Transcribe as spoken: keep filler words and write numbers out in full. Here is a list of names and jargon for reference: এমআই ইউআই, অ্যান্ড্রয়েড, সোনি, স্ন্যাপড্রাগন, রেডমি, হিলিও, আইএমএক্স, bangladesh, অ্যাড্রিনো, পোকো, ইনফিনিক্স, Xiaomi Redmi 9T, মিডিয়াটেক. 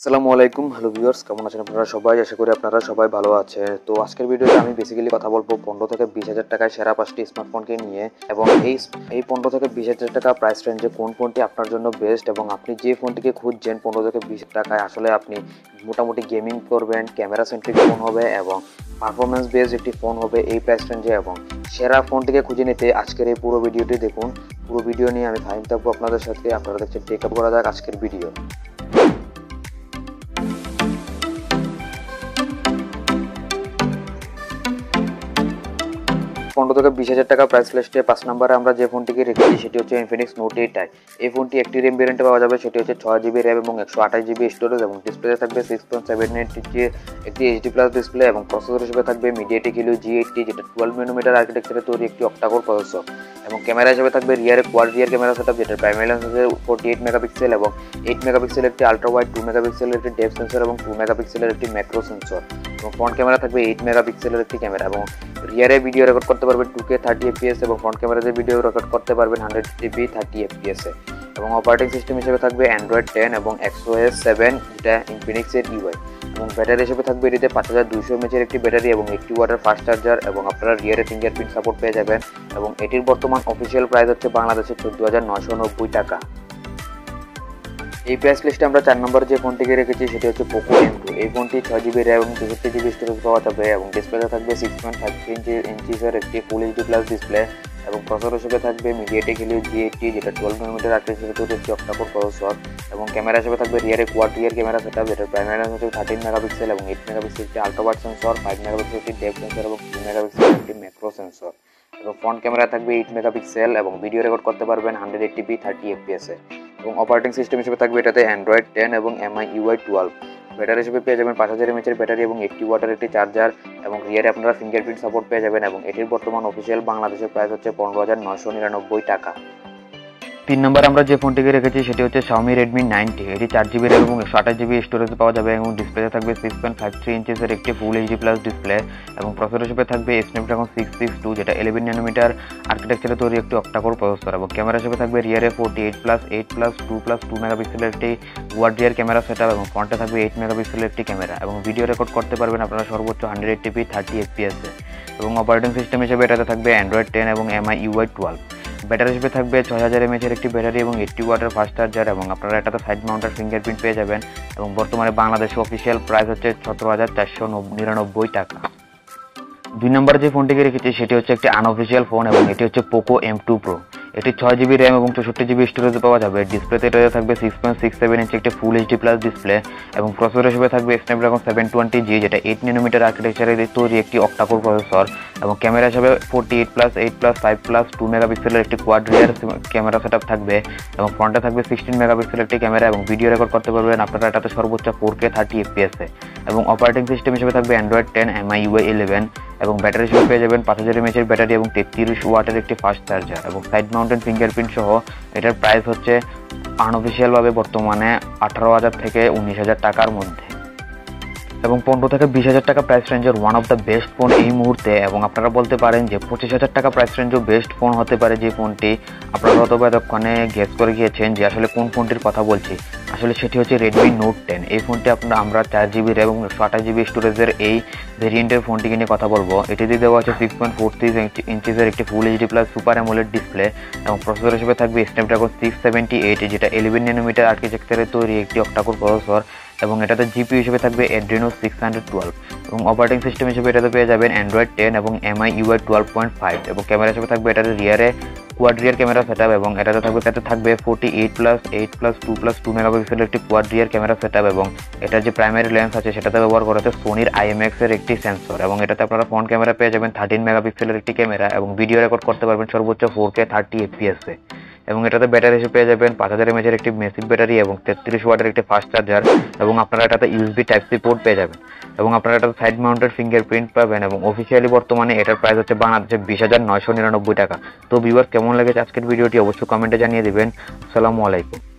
আসসালামু আলাইকুম, hello viewers, কেমন আছেন আপনারা সবাই? আশা করি আপনারা সবাই ভালো আছে। তো আজকের ভিডিওতে আমি বেসিক্যালি কথা বলবো পনেরো থেকে বিশ হাজার টাকায় সেরা পাঁচটি স্মার্টফোনকে নিয়ে, এবং এই এই পনেরো থেকে বিশ হাজার টাকা প্রাইস রেঞ্জে কোন ফোনটি আপনার জন্য বেস্ট, এবং আপনি যে ফোনটিকে খুঁজছেন পনেরো থেকে বিশ টাকায় আসলে আপনি মোটামুটি গেমিং করবেন, ক্যামেরা সেন্ট্রিক ফোন হবে এবং পারফরমেন্স বেসড একটি ফোন হবে এই প্রাইস রেঞ্জে, এবং সেরা ফোনটিকে খুঁজে নিতে আজকের এই পুরো ভিডিওটি দেখুন। পুরো ভিডিও নিয়ে আমি ফাইন থাকবো আপনাদের সাথে। আপনারা দেখছেন টেক আপ, করা যাক আজকের ভিডিও। পনেরো থেকে বিশ হাজার টাকা প্রাইস লিস্টে পাঁচ নম্বরে আমরা যে ফোনটিকে রেখেছি সেটি হচ্ছে ইনফিনিক্স নোট এইট আই। এই ফোনটি একটি র্যাম ভেরিয়েন্টে পাওয়া যাবে, সেটি হচ্ছে ছয় জিবি র্যাম এবং একশো আঠাশ জিবি স্টোরেজ, এবং ডিসপ্লেতে থাকবে সিক্স পয়েন্ট সেভেন ইঞ্চি একটি এইচডি প্লাস ডিসপ্লে, এবং প্রসেসর হিসেবে থাকবে মিডিয়াটেক হিলিও জি এইটি, যেটা টুয়েলভ মিলিমিটার আর্কিটেকচারে তৈরি একটি অক্টাকোর প্রসেসর, এবং ক্যামেরা হিসেবে থাকবে রিয়ারে কোয়াড রিয়ার ক্যামেরা সেটআপ, যেটা প্রাইমারি লেন্স আছে ফোরটি এইট মেগাপিক্সেল এবং এইট মেগাপিক্সেল একটি আলট্রা ওয়াইড, টু মেগাপিক্সেলের একটি ডেপ সেন্সর এবং টু মেগাপিক্সেলের একটি ম্যাক্রো সেন্সর, এবং ফ্রন্ট ক্যামেরা থাকবে এইট মেগাপিক্সেলের একটি ক্যামেরা, এবং রিয়ারে ভিডিও রেকর্ড করতে পারবেন টু কে থার্টি এফপিএস এবং ফ্রন্ট ক্যামেরাতে ভিডিও রেকর্ড করতে পারবেন হান্ড্রেড জিবি থার্টি এফপিএস এ, এবং অপারেটিং সিস্টেম হিসেবে থাকবে অ্যান্ড্রয়েড টেন এবং এক্স ও এস সেভেন, যেটা ইনফিনিক্সের ইউআই, এবং ব্যাটারি হিসেবে থাকবে এটিতে পাঁচ হাজার দুইশো এমএচের একটি ব্যাটারি এবং একটি ওয়াটার ফাস্ট চার্জার, এবং আপনারা রিয়ারে ফিঙ্গারপ্রিন্ট সাপোর্ট পেয়ে যাবেন, এবং এটির বর্তমান অফিসিয়াল প্রাইস হচ্ছে বাংলাদেশের চোদ্দ হাজার নয়শো নব্বই টাকা। এই প্রাইস লিস্টে আমরা চার নম্বর যে ফোনটিকে রেখেছি সেটি হচ্ছে পোকো এম টু। এই ফোনটি ছয় জিবি র্যাম এবং তেষট্টি জিবি স্টোরেজ পাওয়া যাবে, এবং ডিসপ্লেতে থাকবে সিক্স পয়েন্ট ফাইভ ইঞ্চি ইঞ্চিসের একটি ফুল এইচডি প্লাস ডিসপ্লে, এবং প্রসেসর হিসেবে থাকবে মিডিয়াটেক হিলিও জি এইটি, যেটা টুয়েলভ মিলিমিটার আর্কিটেকচারে তৈরি একটি অক্টাকোর প্রসেসর, এবং ক্যামেরা হিসেবে থাকবে রিয়ারে কোয়াড রিয়ার ক্যামেরা সেটআপ, যেটা প্রাইমারি লেন্স হচ্ছে থার্টিন মেগাপিক্সেল এবং এইট মেগাপিক্সেল একটি ultra wide sensor, five megapixel একটি ডেপ সেন্সর এবং টু মেগাপিক্সেল একটি ম্যাক্রো সেন্সর, এবং ফ্রন্ট ক্যামেরা থাকবে এইট মেগাপিক্সেল এবং ভিডিও রেকর্ড করতে পারবেন hundred eight GB thirty FPS এ, এবং অপারেটিং সিস্টেম হিসেবে থাকবে এটাতে অ্যান্ড্রয়েড টেন এবং এমআই ইউআই টুয়েলভ, ব্যাটারি হিসেবে পেয়ে যাবেন পাঁচ হাজার এমএচের ব্যাটারি এবং একটি ওয়াটার একটি চার্জার, এবং রিয়ারে আপনারা ফিঙ্গারপ্রিন্ট সাপোর্ট পেয়ে যাবেন, এবং এটির বর্তমান অফিসিয়াল বাংলাদেশের প্রাইস হচ্ছে পনেরো হাজার নয়শো নিরানব্বই টাকা। তিন নম্বর আমরা যে ফোনটিকে রেখেছি সেটি হচ্ছে Xiaomi Redmi নাইন টি। এটি চার জিবি র্যাম এবং একশো আঠাশ জিবি স্টোরেজ পাওয়া যাবে, এবং ডিসপ্লেতে থাকবে সিক্স পয়েন্ট ফাইভ থ্রি ইঞ্চেসের একটি ফুল এইচডি প্লাস ডিসপ্লে, এবং প্রসেসর হিসেবে থাকবে স্ন্যাপড্রাগন সিক্স সিক্স টু, যেটা ইলেভেন ন্যানোমিটার আর্কিটেকচারে তৈরি একটি অক্টাকোর প্রসেসর, এবং ক্যামেরা হিসেবে থাকবে রিয়ারে forty eight plus eight plus two plus two মেগাপিক্সেলের একটি ওয়াড রিয়ার ক্যামেরা সেটআপ, এবং ফ্রন্টে থাকবে এইট মেগাপিক্সেলের একটি ক্যামেরা, এবং ভিডিও রেকর্ড করতে পারবেন আপনারা সর্বোচ্চ hundred eight GB thirty FPS, এবং অপারেটিং সিস্টেম হিসেবে এটাতে থাকবে অ্যান্ড্রয়েড টেন এবং এমআই ইউআই টুয়েলভ, ব্যাটারি হিসেবে থাকবে ছয় হাজার এমএচের একটি ব্যাটারি এবং এইটটি ওয়াটার ফাস্ট চার্জার, এবং আপনারা এটাতে সাইড মাউন্টার ফিঙ্গারপ্রিন্ট পেয়ে যাবেন, এবং বর্তমানে বাংলাদেশে অফিসিয়াল প্রাইস হচ্ছে সতেরো হাজার চারশো নিরানব্বই টাকা। দুই নম্বর যে ফোনটিকে রেখেছি সেটি হচ্ছে একটি আনঅফিসিয়াল ফোন, এবং এটি হচ্ছে পোকো এম টু প্রো। এটি ছয় জিবি র্যাম এবং চৌষট্টি জিবি স্টোরেজ পাওয়া যাবে, ডিসপ্লেতে এটাতে থাকবে six point six seven inch একটি ফুল এইচডি প্লাস ডিসপ্লে, এবং প্রসেসর হিসেবে থাকবে স্ন্যাপড্রাগন সেভেন টোয়েন্টি জি, যেটা এইট ন্যানোমিটার আর্কিটেকচারে তৈরি একটি অক্টাকোর প্রসেসর, এবং ক্যামেরা হিসেবে forty eight plus eight plus five plus two মেগাপিক্সেলের একটি কোয়াড রিয়ার ক্যামেরা সেটআপ থাকবে, এবং ফ্রন্টে থাকবে সিক্সটিন মেগাপিক্সেলের একটি ক্যামেরা, এবং ভিডিও রেকর্ড করতে পারবেন আপনারা এটাতে সর্বোচ্চ ফোর কে থার্টি এফপিএস এ, এবং অপারেটিং সিস্টেম হিসেবে থাকবে অ্যান্ড্রয়েড ten এমআই ইউআই eleven, এবং ব্যাটারি হিসেবে পেয়ে যাবেন পাঁচ হাজার এমএচের ব্যাটারি এবং তেত্রিশ ওয়াটের একটি ফাস্ট চার্জার, এবং সাইড মাউন্টেন ফিঙ্গারপ্রিন্ট সহ এটার প্রাইস হচ্ছে আনঅফিসিয়ালভাবে বর্তমানে আঠারো হাজার থেকে উনিশ হাজার টাকার মধ্যে, এবং পনেরো থেকে বিশ হাজার টাকা প্রাইস রেঞ্জের one of the best phone এই মুহূর্তে, এবং আপনারা বলতে পারেন যে পঁচিশ হাজার টাকা প্রাইস রেঞ্জও বেস্ট ফোন হতে পারে যে ফোনটি। আপনারা অথবা এতক্ষণে গেস করে গিয়েছেন যে আসলে কোন ফোনটির কথা বলছি, আসলে সেটি হচ্ছে রেডমি নোট টেন। এই ফোনটি আপনার আমরা চার জিবি র্যাম এবং একশো আঠাশ জিবি স্টোরেজের এই ভেরিয়েন্টের ফোনটিকে নিয়ে কথা বলবো। এটিতে দেওয়া আছে সিক্স পয়েন্ট ফোর থ্রি ইঞ্চিসের একটি full HD plus super AMOLED display, এবং প্রসেসর হিসেবে থাকবে স্ন্যাপড্রাগন সিক্স সেভেন্টি এইট, যেটা ইলেভেন ন্যানোমিটার আর্কিটেকচারে তৈরি একটি অক্টাকোর প্রসেসর, এবং এটাতে জিপিইউ হিসেবে থাকবে অ্যাড্রিনো সিক্স হান্ড্রেড টুয়েলভ, এবং অপারেটিং সিস্টেম হিসেবে এটাতে পেয়ে যাবেন অ্যান্ড্রয়েড টেন এবং এমআই ইউআই twelve point five, এবং ক্যামেরা হিসেবে থাকবে এটাতে রিয়ারে কোয়াড রিয়ার ক্যামেরা সেটআপ, এবং এটাতে থাকবে এটাতে থাকবে forty eight plus eight plus two plus two মেগাপিক্সেলের একটি কোয়াড রিয়ার ক্যামেরা সেটআপ, এবং এটার যে প্রাইমারি লেন্স আছে সেটাতে ব্যবহার করা হচ্ছে সোনির আইএমএক্সের একটি সেন্সর, এবং এটাতে আপনারা ফ্রন্ট ক্যামেরা পেয়ে যাবেন থার্টিন মেগাপিক্সেলের একটি ক্যামেরা, এবং ভিডিও রেকর্ড করতে পারবেন সর্বোচ্চ ফোর কে থার্টি এফপিএস এ, এবং এটাতে ব্যাটারি হিসেবে পেয়ে যাবেন পাঁচ হাজার এমএচের একটি মেসিভ ব্যাটারি এবং তেত্রিশ ওয়াটের একটি ফাস্ট চার্জার, এবং আপনারা এটাতে ইউএসবি টাইপ সি পোর্ট পেয়ে যাবেন, এবং আপনারা এটাতে সাইড মাউন্টেড ফিঙ্গারপ্রিন্ট পাবেন, এবং অফিসিয়ালি বর্তমানে এটার প্রাইস হচ্ছে বাংলাদেশে বিশ হাজার নয়শো নিরানব্বই টাকা। তো ভিউয়ার্স, কেমন লেগেছে আজকের ভিডিওটি অবশ্যই কমেন্টে জানিয়ে দেবেন। আসসালামু আলাইকুম।